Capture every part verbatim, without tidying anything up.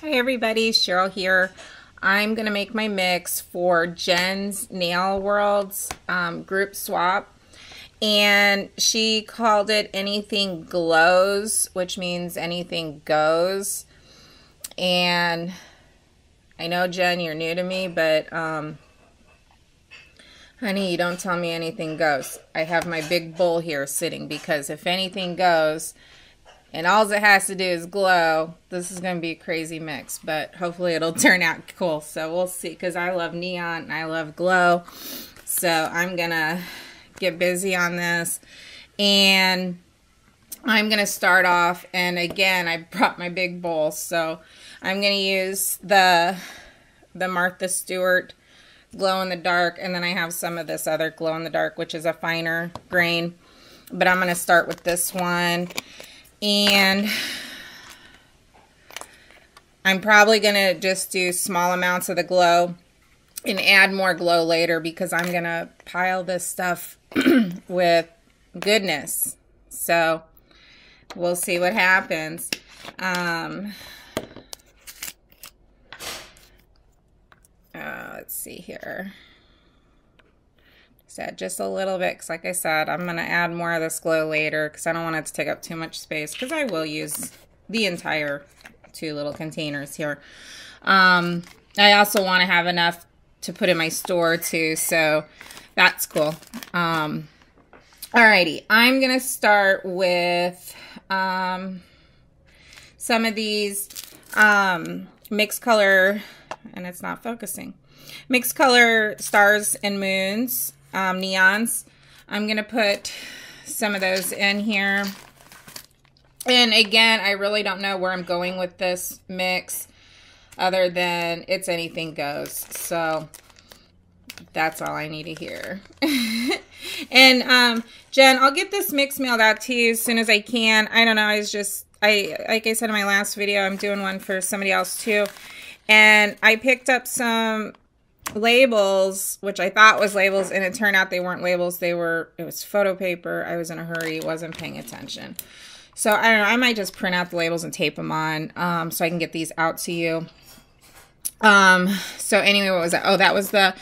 Hi everybody, Cheryl here. I'm going to make my mix for Jen's Nail World's um, group swap, and she called it anything glows, which means anything goes. And I know, Jen, you're new to me, but um, honey, you don't tell me anything goes. I have my big bowl here sitting because if anything goes and all it has to do is glow, this is going to be a crazy mix, but hopefully it'll turn out cool. So we'll see, because I love neon and I love glow. So I'm going to get busy on this. And I'm going to start off, and again, I brought my big bowl. So I'm going to use the, the Martha Stewart glow in the dark, and then I have some of this other glow in the dark, which is a finer grain. But I'm going to start with this one. And I'm probably going to just do small amounts of the glow and add more glow later, because I'm going to pile this stuff with goodness. So we'll see what happens. Um, uh, let's see here. Just a little bit, because like I said, I'm going to add more of this glow later because I don't want it to take up too much space, because I will use the entire two little containers here. Um, I also want to have enough to put in my store too, so that's cool. Um, alrighty, I'm going to start with um, some of these um, mixed color, and it's not focusing, mixed color stars and moons. Um, neons. I'm going to put some of those in here. And again, I really don't know where I'm going with this mix other than it's anything goes. So that's all I need to hear. And um, Jen, I'll get this mix mailed out to you as soon as I can. I don't know. I was just, I like I said in my last video, I'm doing one for somebody else too. And I picked up some labels, which I thought was labels, and it turned out they weren't labels. They were, it was photo paper. I was in a hurry, wasn't paying attention. So I don't know, I might just print out the labels and tape them on um, so I can get these out to you. Um, so anyway, what was that? Oh, that was the,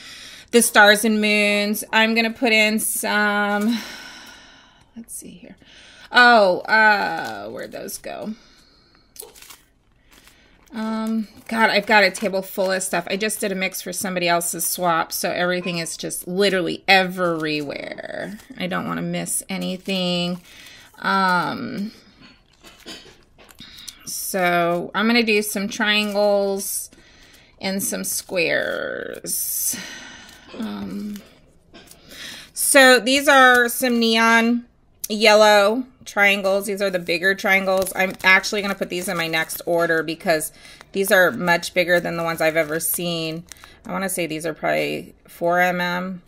the stars and moons. I'm going to put in some, let's see here. Oh, uh, where'd those go? Um, God, I've got a table full of stuff. I just did a mix for somebody else's swap, so everything is just literally everywhere. I don't want to miss anything. Um, so I'm going to do some triangles and some squares. Um, so these are some neon yellow triangles. These are the bigger triangles. I'm actually going to put these in my next order because these are much bigger than the ones I've ever seen. I want to say these are probably four millimeters.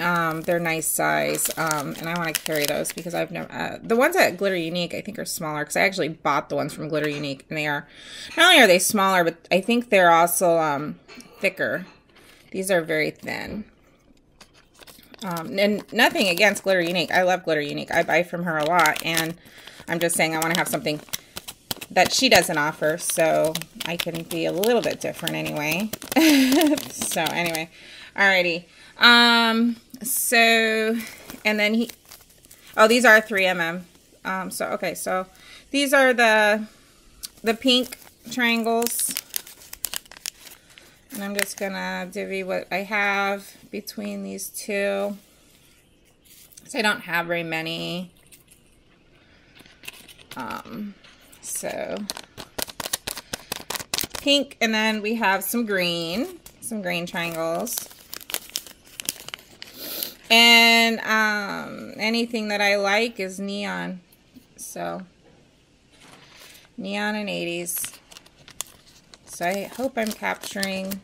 Um, they're nice size, um, and I want to carry those because I've never, uh, the ones at Glitter Unique I think are smaller, because I actually bought the ones from Glitter Unique, and they are, not only are they smaller, but I think they're also um, thicker. These are very thin. Um, and nothing against Glitter Unique. I love Glitter Unique. I buy from her a lot, and I'm just saying I want to have something that she doesn't offer, so I can be a little bit different anyway. So anyway, alrighty. Um, so, and then he, oh, these are three millimeters. Um, so, okay, so these are the, the pink triangles. And I'm just going to divvy what I have between these two. So I don't have very many. Um, so pink, and then we have some green, some green triangles. And um, anything that I like is neon. So neon and eighties. So I hope I'm capturing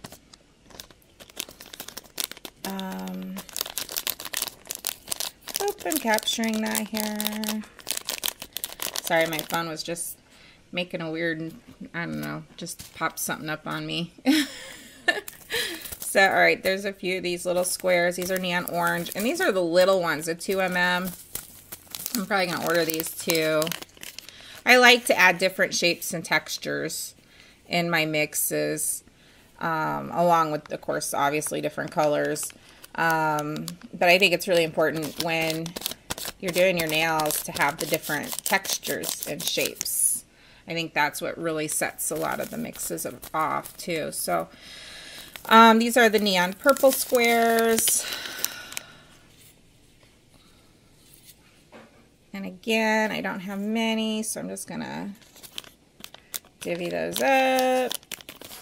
um, hope I'm capturing that here. Sorry, my phone was just making a weird, I don't know, just popped something up on me. So, all right, there's a few of these little squares. These are neon orange, and these are the little ones, the two millimeter. I'm probably going to order these too. I like to add different shapes and textures in my mixes, um, along with, of course, obviously different colors. Um, but I think it's really important when you're doing your nails to have the different textures and shapes. I think that's what really sets a lot of the mixes off too. So um, these are the neon purple squares. And again, I don't have many, so I'm just gonna divvy those up.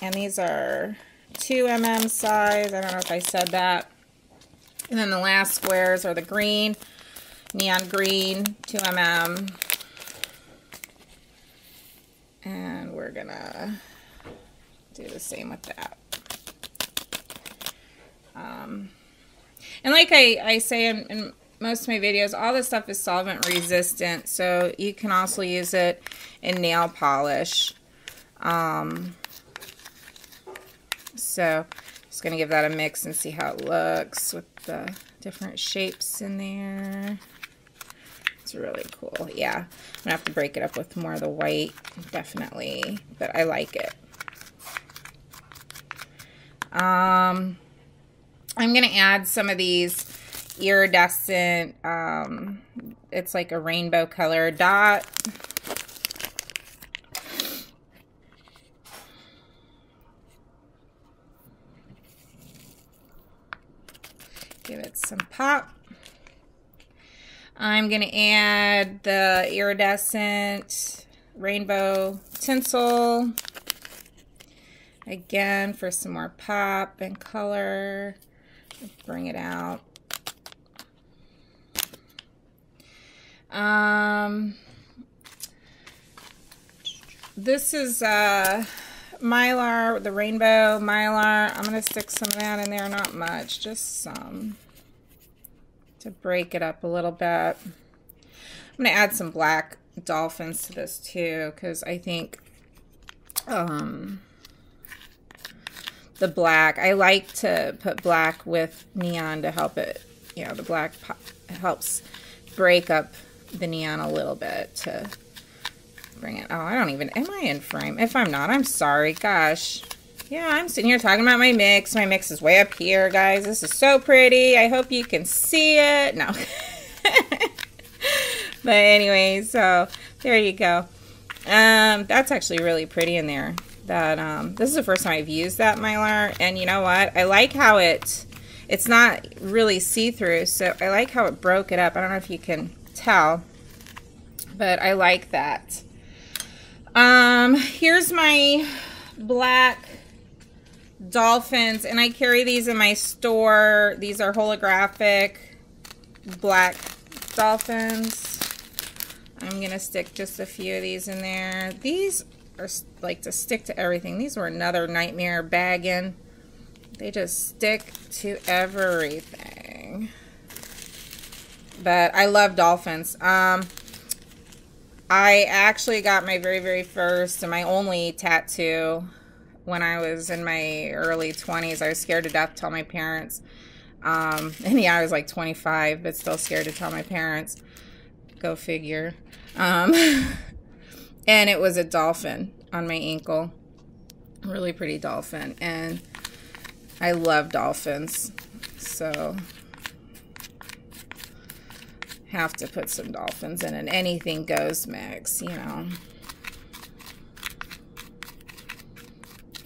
And these are two millimeter size. I don't know if I said that. And then the last squares are the green, neon green, two millimeter. And we're gonna do the same with that. Um, and like I, I say in, in most of my videos, all this stuff is solvent resistant, so you can also use it in nail polish. Um, so just gonna give that a mix and see how it looks with the different shapes in there. It's really cool. Yeah, I'm gonna have to break it up with more of the white, definitely, but I like it. Um, I'm gonna add some of these iridescent, um, it's like a rainbow color dot. Give it some pop. I'm going to add the iridescent rainbow tinsel. Again, for some more pop and color. Bring it out. Um, this is, uh, Mylar, the rainbow Mylar. I'm going to stick some of that in there, not much, just some, to break it up a little bit. I'm going to add some black dolphins to this too, because I think, um, the black, I like to put black with neon to help it, you know, the black pop, helps break up the neon a little bit to bring it. Oh, I don't even, am I in frame? If I'm not, I'm sorry. Gosh. Yeah, I'm sitting here talking about my mix. My mix is way up here, guys. This is so pretty. I hope you can see it. No. But anyway, so there you go. Um, that's actually really pretty in there. That um, this is the first time I've used that Mylar, and you know what? I like how it, it's not really see-through, so I like how it broke it up. I don't know if you can tell, but I like that. Um, here's my black dolphins, and I carry these in my store. These are holographic black dolphins. I'm going to stick just a few of these in there. These are like to stick to everything. These were another nightmare bagging. They just stick to everything. But I love dolphins. Um, I actually got my very, very first and my only tattoo when I was in my early twenties. I was scared to death to tell my parents. Um, and yeah, I was like twenty-five, but still scared to tell my parents. Go figure. Um, and it was a dolphin on my ankle. Really pretty dolphin. And I love dolphins. So have to put some dolphins in an anything goes mix, you know.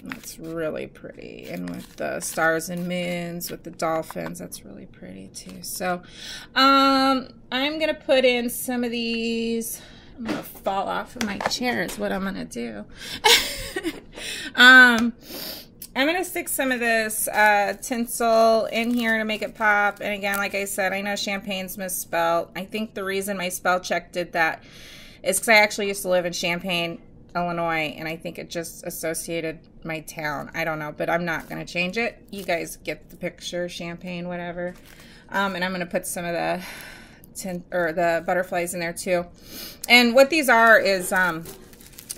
That's really pretty. And with the stars and moons, with the dolphins, that's really pretty too. So um, I'm going to put in some of these. I'm going to fall off of my chair is what I'm going to do. um, I'm going to stick some of this uh, tinsel in here to make it pop. And again, like I said, I know Champagne's misspelled. I think the reason my spell check did that is because I actually used to live in Champagne, Illinois, and I think it just associated my town. I don't know, but I'm not going to change it. You guys get the picture, Champagne, whatever. Um, and I'm going to put some of the tin or the butterflies in there too. And what these are is, um,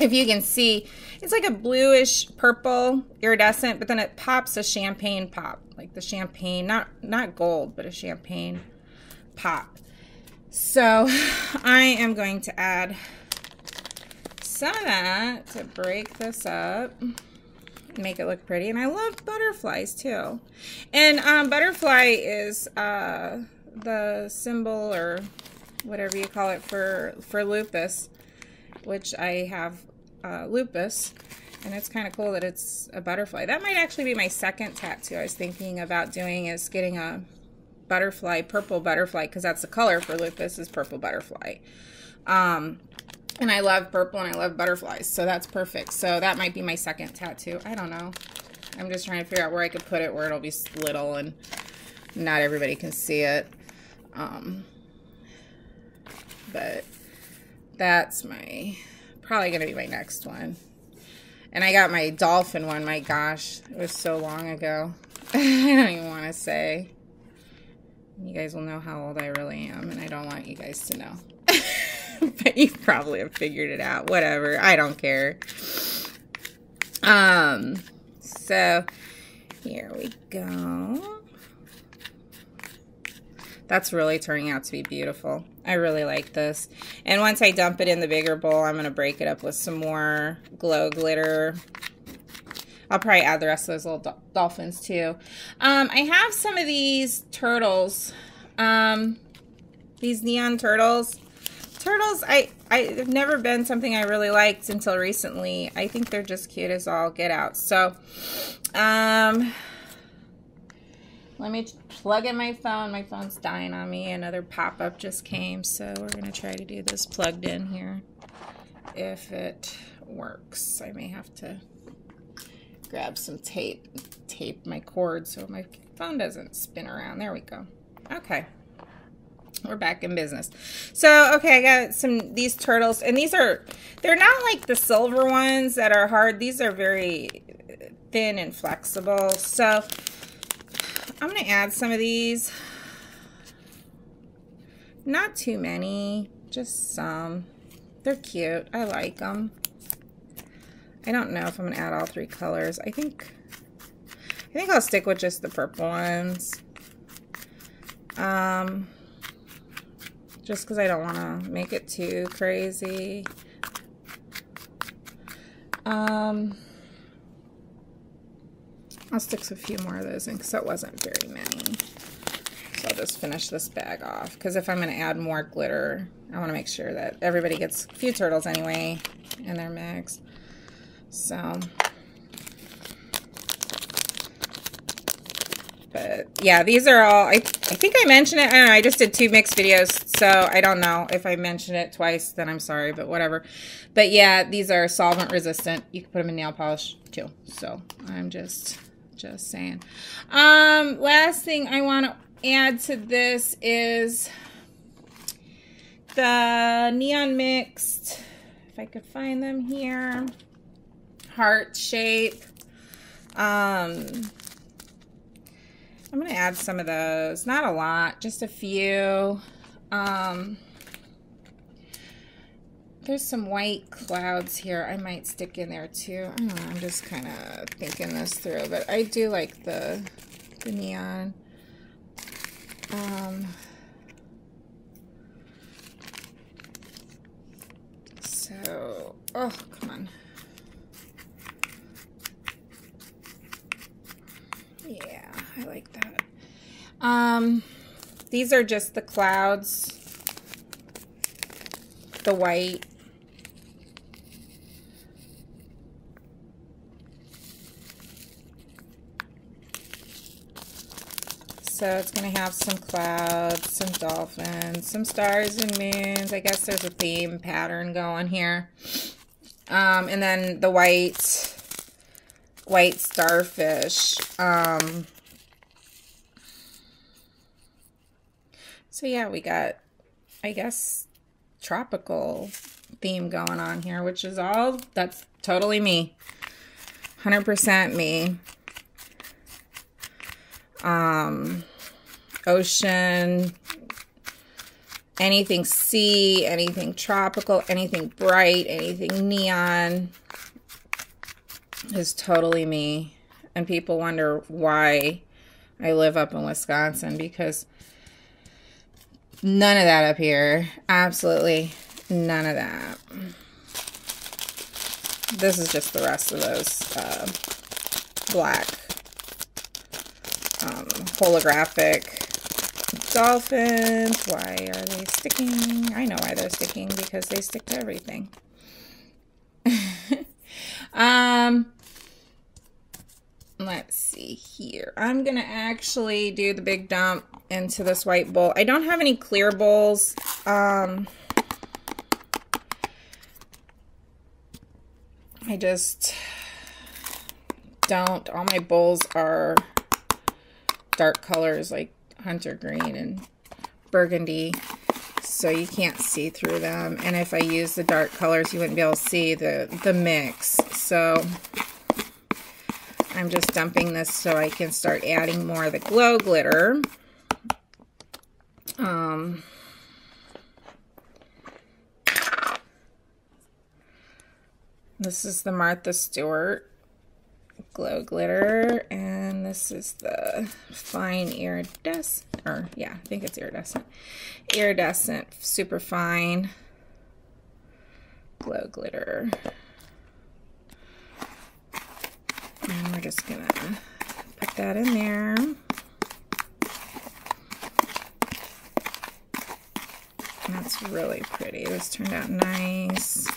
if you can see, it's like a bluish purple iridescent, but then it pops a champagne pop, like the champagne, not not gold, but a champagne pop. So I am going to add some of that to break this up, make it look pretty. And I love butterflies too. And um, butterfly is uh, the symbol or whatever you call it for, for lupus, which I have uh, lupus. And it's kind of cool that it's a butterfly. That might actually be my second tattoo I was thinking about doing, is getting a butterfly, purple butterfly, because that's the color for lupus, is purple butterfly. Um, and I love purple and I love butterflies, so that's perfect. So that might be my second tattoo. I don't know. I'm just trying to figure out where I could put it where it'll be little and not everybody can see it. Um, but that's my, probably going to be my next one. And I got my dolphin one. My gosh, it was so long ago. I don't even want to say. You guys will know how old I really am, and I don't want you guys to know. But you probably have figured it out. Whatever. I don't care. Um, so, here we go. That's really turning out to be beautiful. I really like this. And once I dump it in the bigger bowl, I'm going to break it up with some more glow glitter. I'll probably add the rest of those little dolphins too. Um, I have some of these turtles. Um, these neon turtles. Turtles, I, I've never been something I really liked until recently. I think they're just cute as all get out. So, um... let me plug in my phone. My phone's dying on me. Another pop-up just came, so we're going to try to do this plugged in here. If it works, I may have to grab some tape, tape my cord so my phone doesn't spin around. There we go. Okay. We're back in business. So, okay, I got some, these turtles, and these are, they're not like the silver ones that are hard. These are very thin and flexible, so I'm going to add some of these, not too many, just some. They're cute. I like them. I don't know if I'm going to add all three colors. I think, I think I'll stick with just the purple ones, um, just because I don't want to make it too crazy. Um... I'll stick a few more of those in because that wasn't very many. So I'll just finish this bag off, because if I'm going to add more glitter, I want to make sure that everybody gets a few turtles anyway in their mix. So, but yeah, these are all, I, I think I mentioned it, I don't know, I just did two mixed videos, so I don't know if I mentioned it twice, then I'm sorry, but whatever. But yeah, these are solvent resistant. You can put them in nail polish too, so I'm just... just saying. Um, last thing I want to add to this is the neon mixed, if I could find them here, heart shape. Um, I'm going to add some of those. Not a lot, just a few. Um, There's some white clouds here I might stick in there too. I don't know, I'm just kind of thinking this through, but I do like the, the neon. Um, so, oh, come on. Yeah, I like that. Um, these are just the clouds, the white. So it's going to have some clouds, some dolphins, some stars and moons. I guess there's a theme pattern going here. Um, and then the white, white starfish. Um, so yeah, we got, I guess, tropical theme going on here, which is all, that's totally me. one hundred percent me. Um, ocean, anything sea, anything tropical, anything bright, anything neon is totally me. And people wonder why I live up in Wisconsin, because none of that up here. Absolutely none of that. This is just the rest of those uh, black um, holographic dolphins. Why are they sticking? I know why they're sticking, because they stick to everything. um, let's see here. I'm going to actually do the big dump into this white bowl. I don't have any clear bowls. Um, I just don't. All my bowls are dark colors like hunter green and burgundy, so you can't see through them. And if I use the dark colors, you wouldn't be able to see the, the mix. So I'm just dumping this so I can start adding more of the glow glitter. Um, this is the Martha Stewart glow glitter, and this is the fine iridescent, or yeah, I think it's iridescent, iridescent super fine glow glitter. And we're just gonna put that in there. And that's really pretty. This turned out nice.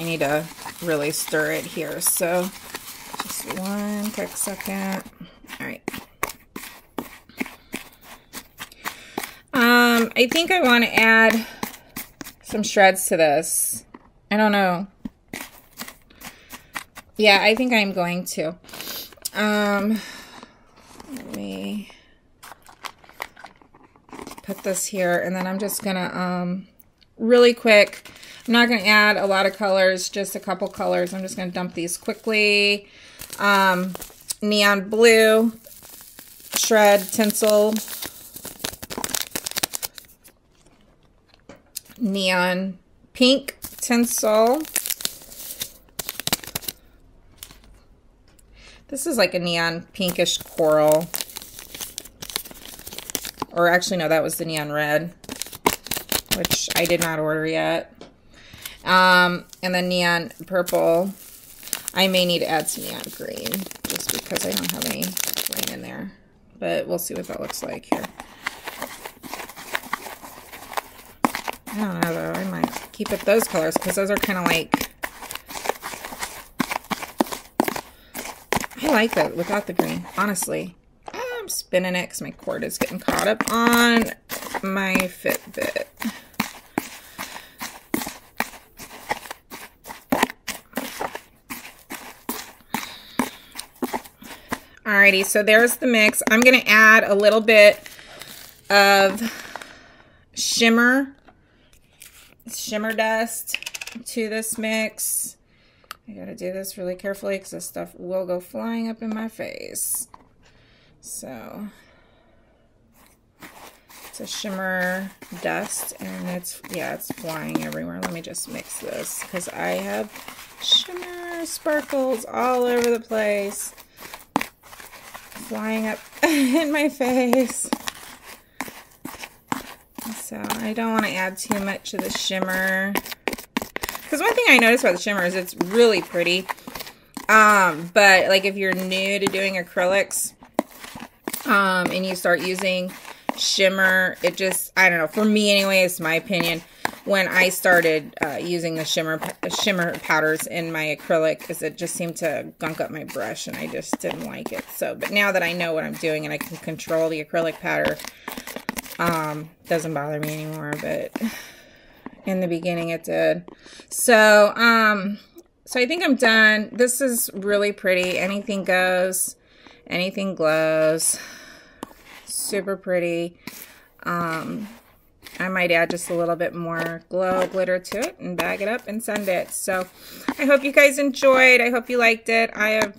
I need to really stir it here, so just one quick second. All right. Um, I think I want to add some shreds to this. I don't know. Yeah, I think I'm going to. Um, let me put this here, and then I'm just gonna um, really quick. I'm not going to add a lot of colors, just a couple colors. I'm just going to dump these quickly. Um, neon blue, shred tinsel, neon pink tinsel. This is like a neon pinkish coral. Or actually, no, that was the neon red, which I did not order yet. Um, and then neon purple. I may need to add some neon green just because I don't have any green in there, but we'll see what that looks like here. I don't know though, I might keep it those colors because those are kind of like, I like that without the green, honestly. I'm spinning it because my cord is getting caught up on my Fitbit. Alrighty, so there's the mix. I'm going to add a little bit of shimmer, shimmer dust to this mix. I got to do this really carefully because this stuff will go flying up in my face. So it's a shimmer dust, and it's, yeah, it's flying everywhere. Let me just mix this because I have shimmer sparkles all over the place, flying up in my face. So I don't want to add too much of the shimmer, because one thing I noticed about the shimmer is it's really pretty, um, but like if you're new to doing acrylics um, and you start using shimmer, it just, I don't know, for me anyway, it's my opinion, when I started uh, using the shimmer shimmer powders in my acrylic, because it just seemed to gunk up my brush and I just didn't like it. So, but now that I know what I'm doing and I can control the acrylic powder, um, doesn't bother me anymore, but in the beginning it did. So, um, so I think I'm done. This is really pretty. Anything goes, anything glows. Super pretty. Um, I might add just a little bit more glow glitter to it and bag it up and send it. So I hope you guys enjoyed. I hope you liked it. I have,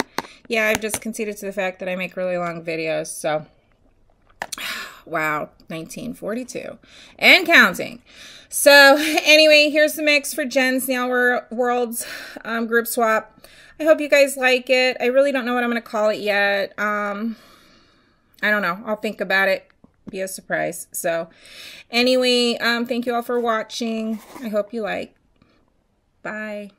yeah, I've just conceded to the fact that I make really long videos. So, wow, nineteen forty-two and counting. So anyway, here's the mix for Jen's Nail World's um, group swap. I hope you guys like it. I really don't know what I'm going to call it yet. Um, I don't know. I'll think about it. be a surprise. So anyway, um, thank you all for watching. I hope you like. Bye.